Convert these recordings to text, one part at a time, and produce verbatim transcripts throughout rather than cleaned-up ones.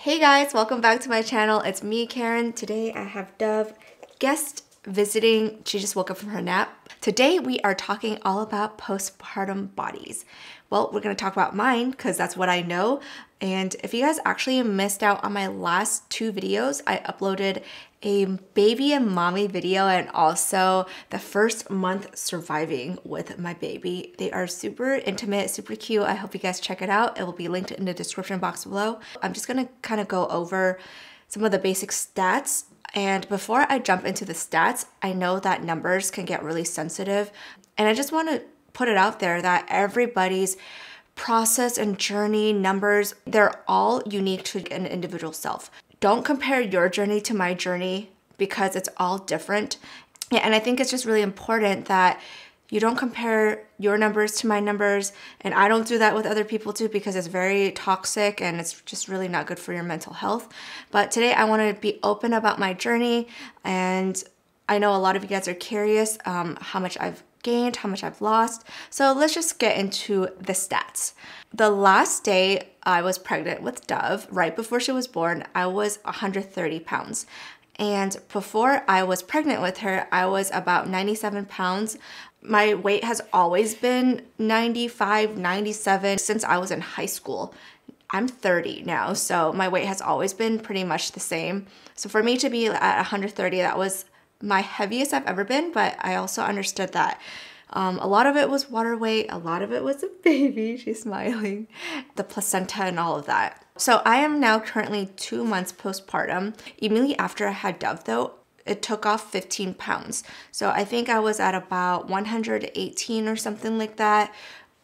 Hey guys, welcome back to my channel. It's me, Karen. Today I have Dove guest visiting. She just woke up from her nap. Today we are talking all about postpartum bodies. Well, we're gonna talk about mine because that's what I know. And if you guys actually missed out on my last two videos, I uploaded a baby and mommy video and also the first month surviving with my baby. They are super intimate, super cute. I hope you guys check it out. It will be linked in the description box below. I'm just gonna kind of go over some of the basic stats. And before I jump into the stats, I know that numbers can get really sensitive. And I just wanna put it out there that everybody's process and journey, numbers, they're all unique to an individual self. Don't compare your journey to my journey because it's all different. And I think it's just really important that you don't compare your numbers to my numbers. And I don't do that with other people too because it's very toxic and it's just really not good for your mental health. But today I want to be open about my journey. And I know a lot of you guys are curious um, how much I've gained, how much I've lost. So let's just get into the stats. The last day I was pregnant with Dove, right before she was born, I was one hundred thirty pounds. And before I was pregnant with her, I was about ninety-seven pounds. My weight has always been ninety-five, ninety-seven since I was in high school. I'm thirty now, so my weight has always been pretty much the same. So for me to be at one hundred thirty, that was my heaviest I've ever been, but I also understood that um, a lot of it was water weight, a lot of it was a baby, she's smiling, the placenta and all of that. So I am now currently two months postpartum. Immediately after I had Dove though, it took off fifteen pounds. So I think I was at about one hundred eighteen or something like that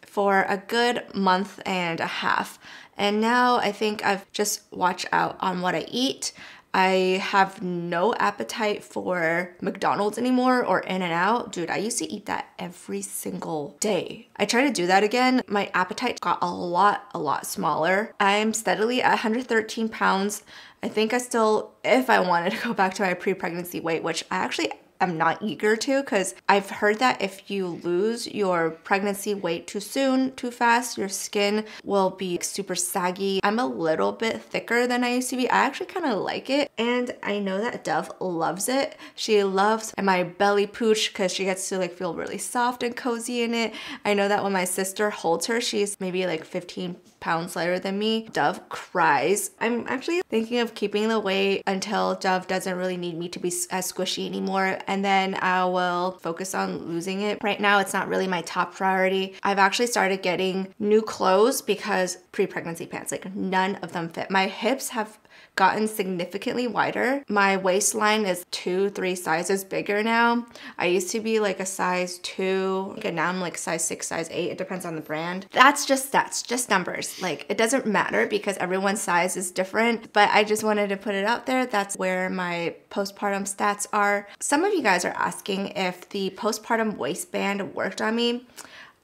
for a good month and a half. And now I think I've just watched out on what I eat. I have no appetite for McDonald's anymore or In-N-Out. Dude, I used to eat that every single day. I try to do that again. My appetite got a lot, a lot smaller. I'm steadily at one hundred thirteen pounds. I think I still, if I wanted to go back to my pre-pregnancy weight, which I actually am not eager to because I've heard that if you lose your pregnancy weight too soon, too fast, your skin will be super saggy. I'm a little bit thicker than I used to be. I actually kind of like it. And I know that Dove loves it. She loves my belly pooch because she gets to like feel really soft and cozy in it. I know that when my sister holds her, she's maybe like fifteen pounds lighter than me. Dove cries. I'm actually thinking of keeping the weight until Dove doesn't really need me to be as squishy anymore. And then I will focus on losing it. Right now, it's not really my top priority. I've actually started getting new clothes because pre-pregnancy pants, like none of them fit. My hips have gotten significantly wider. My waistline is two, three sizes bigger now. I used to be like a size two, and now I'm like size six, size eight. It depends on the brand. That's just stats, just numbers. Like it doesn't matter because everyone's size is different, but I just wanted to put it out there. That's where my postpartum stats are. Some of you guys are asking if the postpartum waistband worked on me.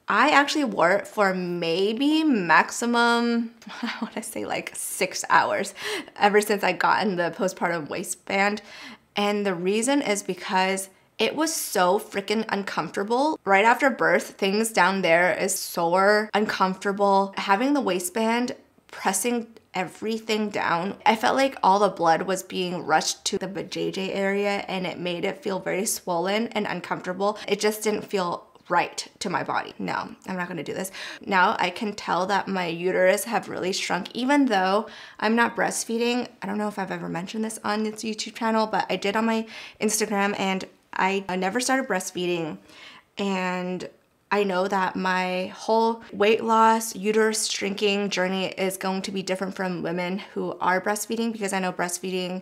I actually wore it for maybe maximum, I want to say like six hours ever since I gotten the postpartum waistband. And the reason is because it was so freaking uncomfortable. Right after birth, things down there is sore, uncomfortable. Having the waistband, pressing everything down, I felt like all the blood was being rushed to the vajayjay area and it made it feel very swollen and uncomfortable. It just didn't feel right to my body. No, I'm not gonna do this. Now I can tell that my uterus have really shrunk even though I'm not breastfeeding. I don't know if I've ever mentioned this on this YouTube channel, but I did on my Instagram and I never started breastfeeding. And I know that my whole weight loss, uterus shrinking journey is going to be different from women who are breastfeeding because I know breastfeeding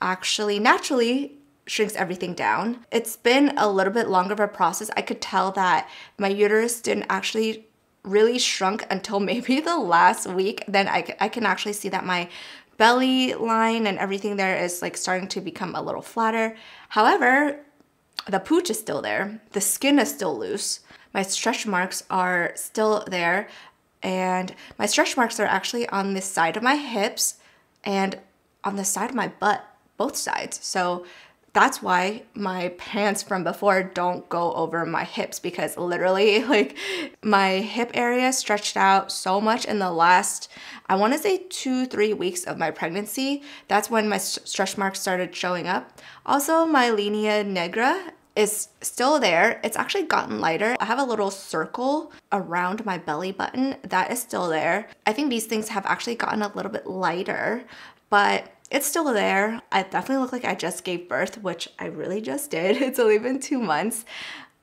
actually naturally shrinks everything down. It's been a little bit longer of a process. I could tell that my uterus didn't actually really shrunk until maybe the last week. Then I, I can actually see that my belly line and everything there is like starting to become a little flatter. However, the pooch is still there. The skin is still loose. My stretch marks are still there. And my stretch marks are actually on the side of my hips and on the side of my butt, both sides. So That's why my pants from before don't go over my hips, because literally like my hip area stretched out so much in the last, I want to say two, three weeks of my pregnancy. That's when my stretch marks started showing up. Also, my linea negra is still there. It's actually gotten lighter. I have a little circle around my belly button that is still there. I think these things have actually gotten a little bit lighter, but it's still there. I definitely look like I just gave birth, which I really just did. It's only been two months.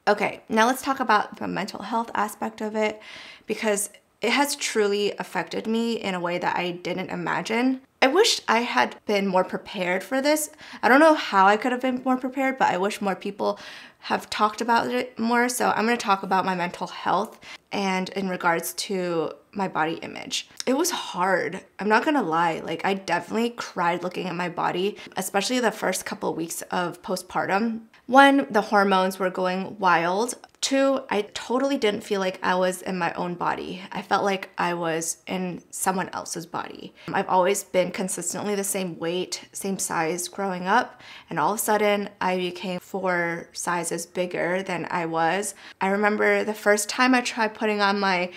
Okay, now let's talk about the mental health aspect of it, because it has truly affected me in a way that I didn't imagine. I wish I had been more prepared for this. I don't know how I could have been more prepared, but I wish more people have talked about it more. So I'm going to talk about my mental health and in regards to my body image. It was hard. I'm not going to lie. Like, I definitely cried looking at my body, especially the first couple of weeks of postpartum. One, the hormones were going wild. Two, I totally didn't feel like I was in my own body. I felt like I was in someone else's body. I've always been consistently the same weight, same size growing up, and all of a sudden I became four sizes bigger than I was. I remember the first time I tried putting on my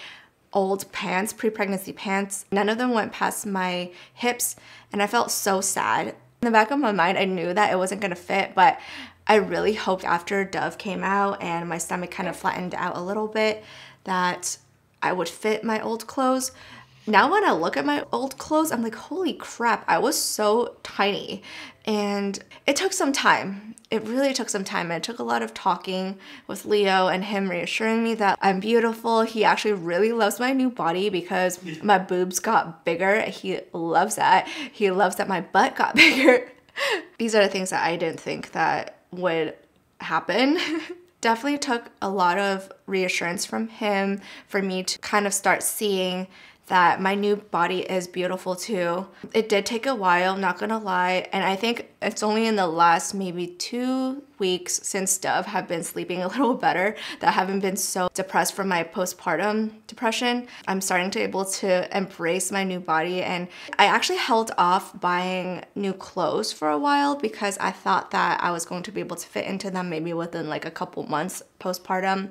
old pants, pre-pregnancy pants, none of them went past my hips, and I felt so sad. In the back of my mind, I knew that it wasn't gonna fit, but I really hoped after Dove came out and my stomach kind of flattened out a little bit that I would fit my old clothes. Now when I look at my old clothes, I'm like, holy crap, I was so tiny. And it took some time. It really took some time. It took a lot of talking with Leo and him reassuring me that I'm beautiful. He actually really loves my new body because my boobs got bigger. He loves that. He loves that my butt got bigger. These are the things that I didn't think that would happen. Definitely took a lot of reassurance from him for me to kind of start seeing that my new body is beautiful too. It did take a while, not gonna lie, and I think it's only in the last maybe two weeks since Dove have been sleeping a little better that I haven't been so depressed from my postpartum depression. I'm starting to be able to embrace my new body, and I actually held off buying new clothes for a while because I thought that I was going to be able to fit into them maybe within like a couple months postpartum.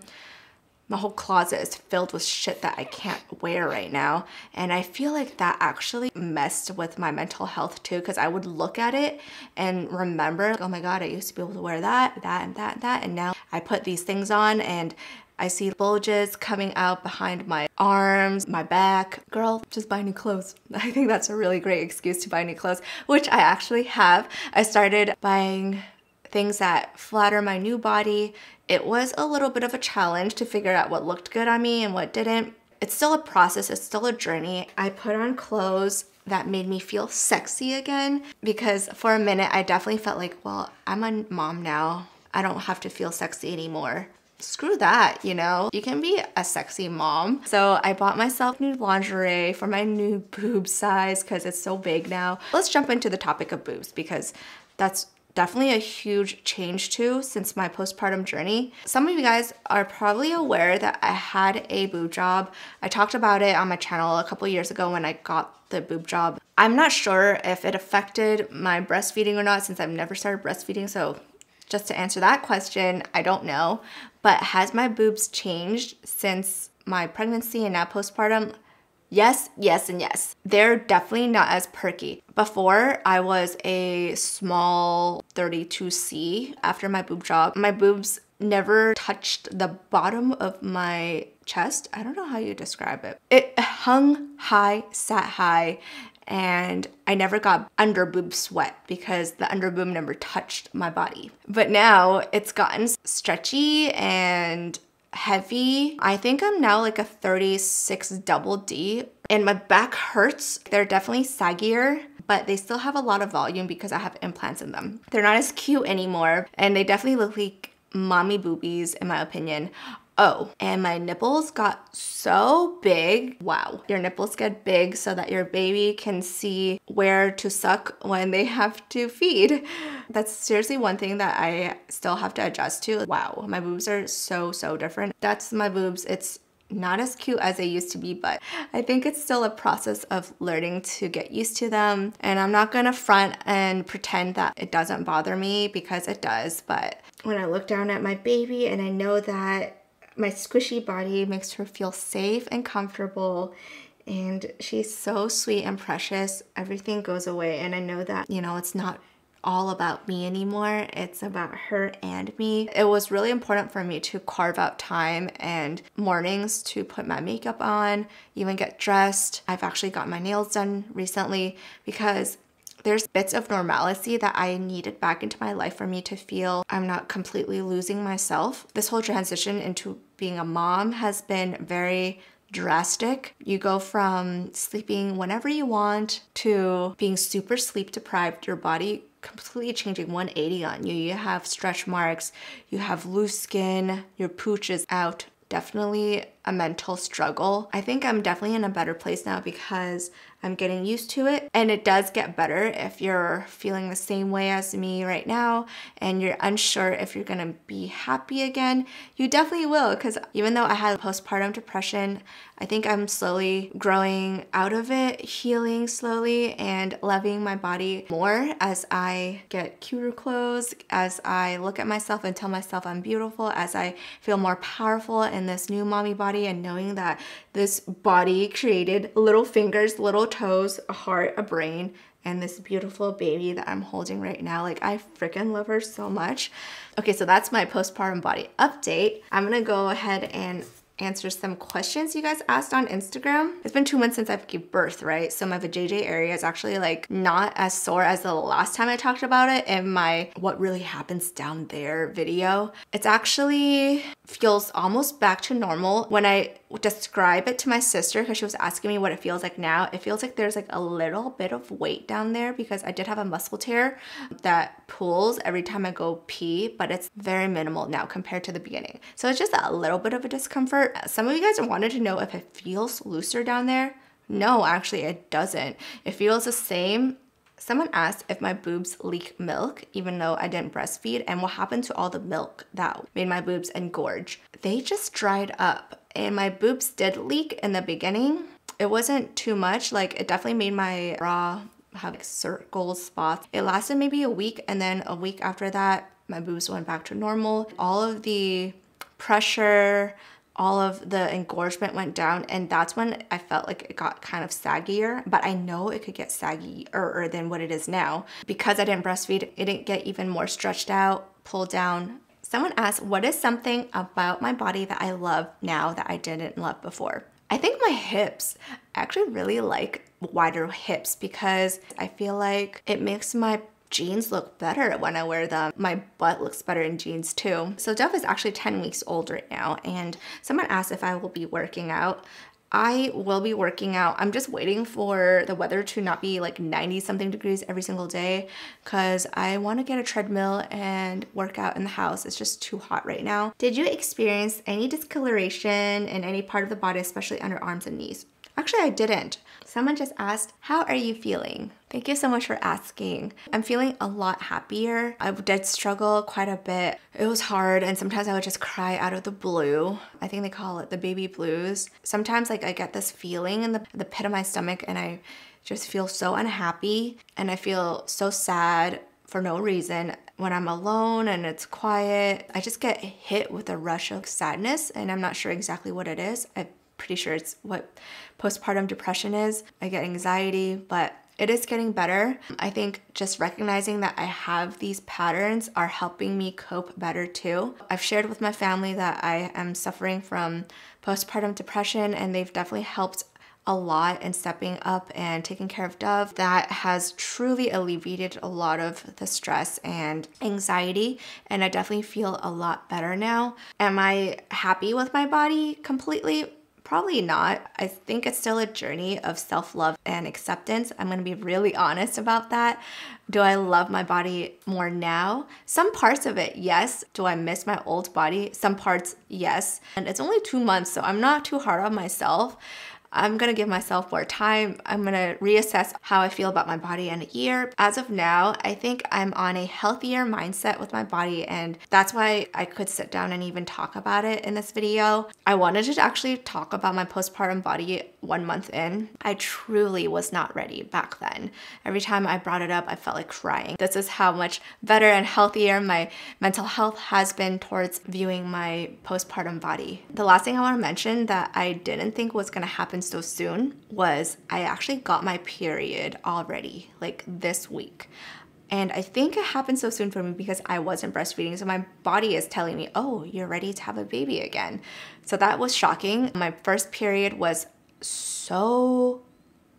My whole closet is filled with shit that I can't wear right now. And I feel like that actually messed with my mental health too, because I would look at it and remember, like, oh my God, I used to be able to wear that, that, and that, and that. And now I put these things on and I see bulges coming out behind my arms, my back. Girl, just buy new clothes. I think that's a really great excuse to buy new clothes, which I actually have. I started buying things that flatter my new body. It was a little bit of a challenge to figure out what looked good on me and what didn't. It's still a process, it's still a journey. I put on clothes that made me feel sexy again, because for a minute I definitely felt like, well, I'm a mom now. I don't have to feel sexy anymore. Screw that, you know? You can be a sexy mom. So I bought myself new lingerie for my new boob size because it's so big now. Let's jump into the topic of boobs, because that's definitely a huge change too since my postpartum journey. Some of you guys are probably aware that I had a boob job. I talked about it on my channel a couple years ago when I got the boob job. I'm not sure if it affected my breastfeeding or not since I've never started breastfeeding, so just to answer that question, I don't know. But has my boobs changed since my pregnancy and now postpartum? Yes, yes, and yes. They're definitely not as perky. Before, I was a small thirty-two C. After my boob job, my boobs never touched the bottom of my chest. I don't know how you describe it. It hung high, sat high, and I never got under boob sweat because the under boob never touched my body. But now it's gotten stretchy and heavy. I think I'm now like a thirty-six double D, and my back hurts. They're definitely saggier, but they still have a lot of volume because I have implants in them. They're not as cute anymore, and they definitely look like mommy boobies in my opinion. Oh, and my nipples got so big. Wow. Your nipples get big so that your baby can see where to suck when they have to feed. That's seriously one thing that I still have to adjust to. Wow, my boobs are so, so different. That's my boobs. It's not as cute as they used to be, but I think it's still a process of learning to get used to them. And I'm not gonna front and pretend that it doesn't bother me, because it does. But when I look down at my baby and I know that my squishy body makes her feel safe and comfortable, and she's so sweet and precious, everything goes away. And I know that, you know, it's not all about me anymore. It's about her and me. It was really important for me to carve out time and mornings to put my makeup on, even get dressed. I've actually got my nails done recently, because there's bits of normalcy that I needed back into my life for me to feel I'm not completely losing myself. This whole transition into being a mom has been very drastic. You go from sleeping whenever you want to being super sleep deprived. Your body completely changing one eighty on you. You have stretch marks, you have loose skin, your pooch is out. Definitely a mental struggle. I think I'm definitely in a better place now because I'm getting used to it, and it does get better if you're feeling the same way as me right now and you're unsure if you're gonna be happy again. You definitely will, because even though I had postpartum depression, I think I'm slowly growing out of it, healing slowly, and loving my body more as I get cuter clothes, as I look at myself and tell myself I'm beautiful, as I feel more powerful in this new mommy body, and knowing that this body created little fingers, little toes, a heart, a brain, and this beautiful baby that I'm holding right now. Like, I freaking love her so much. Okay, so that's my postpartum body update. I'm gonna go ahead and answer some questions you guys asked on Instagram. It's been two months since I've given birth, right? So my vajayjay area is actually like not as sore as the last time I talked about it in my what really happens down there video. It's actually feels almost back to normal. When I describe it to my sister, because she was asking me what it feels like now, it feels like there's like a little bit of weight down there because I did have a muscle tear that pulls every time I go pee, but it's very minimal now compared to the beginning. So it's just a little bit of a discomfort. Some of you guys wanted to know if it feels looser down there. No, actually it doesn't. It feels the same. Someone asked if my boobs leak milk, even though I didn't breastfeed, and what happened to all the milk that made my boobs engorge. They just dried up, and my boobs did leak in the beginning. It wasn't too much. Like, it definitely made my bra have like circles, spots. It lasted maybe a week, and then a week after that, my boobs went back to normal. All of the pressure, all of the engorgement went down, and that's when I felt like it got kind of saggier, but I know it could get saggier than what it is now. Because I didn't breastfeed, it didn't get even more stretched out, pulled down. Someone asked, what is something about my body that I love now that I didn't love before? I think my hips. I actually really like wider hips because I feel like it makes my jeans look better when I wear them. My butt looks better in jeans too. So Dove is actually ten weeks old right now, and someone asked if I will be working out. I will be working out. I'm just waiting for the weather to not be like ninety something degrees every single day, because I want to get a treadmill and work out in the house. It's just too hot right now. Did you experience any discoloration in any part of the body, especially under arms and knees? Actually, I didn't. Someone just asked, how are you feeling? Thank you so much for asking. I'm feeling a lot happier. I did struggle quite a bit. It was hard, and sometimes I would just cry out of the blue. I think they call it the baby blues. Sometimes like I get this feeling in the, the pit of my stomach, and I just feel so unhappy, and I feel so sad for no reason. When I'm alone and it's quiet, I just get hit with a rush of sadness, and I'm not sure exactly what it is. I've pretty sure it's what postpartum depression is. I get anxiety, but it is getting better. I think just recognizing that I have these patterns are helping me cope better too. I've shared with my family that I am suffering from postpartum depression, and they've definitely helped a lot in stepping up and taking care of Dove. That has truly alleviated a lot of the stress and anxiety, and I definitely feel a lot better now. Am I happy with my body completely? Probably not. I think it's still a journey of self-love and acceptance. I'm gonna be really honest about that. Do I love my body more now? Some parts of it, yes. Do I miss my old body? Some parts, yes. And it's only two months, so I'm not too hard on myself. I'm gonna give myself more time. I'm gonna reassess how I feel about my body in a year. As of now, I think I'm on a healthier mindset with my body, and that's why I could sit down and even talk about it in this video. I wanted to actually talk about my postpartum body one month in. I truly was not ready back then. Every time I brought it up, I felt like crying. This is how much better and healthier my mental health has been towards viewing my postpartum body. The last thing I wanna mention that I didn't think was gonna happen so soon was I actually got my period already, like this week. And I think it happened so soon for me because I wasn't breastfeeding, so my body is telling me, oh, you're ready to have a baby again. So that was shocking. My first period was so,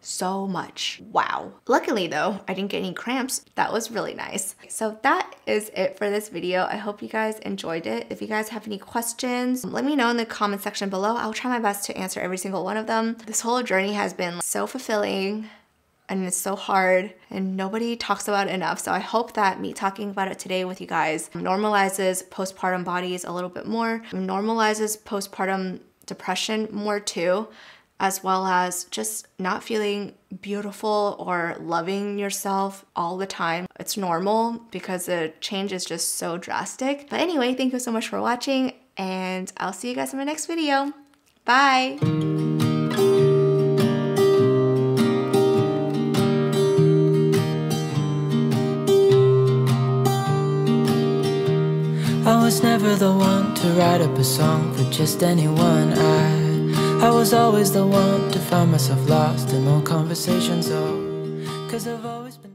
so much. Wow. Luckily though, I didn't get any cramps. That was really nice. So that is it for this video. I hope you guys enjoyed it. If you guys have any questions, let me know in the comment section below. I'll try my best to answer every single one of them. This whole journey has been so fulfilling, and it's so hard, and nobody talks about it enough. So I hope that me talking about it today with you guys normalizes postpartum bodies a little bit more, normalizes postpartum depression more too, as well as just not feeling beautiful or loving yourself all the time. It's normal because the change is just so drastic. But anyway, thank you so much for watching, and I'll see you guys in my next video. Bye. I was never the one to write up a song for just anyone. I I was always the one to find myself lost in all conversations, oh, 'cause I've always been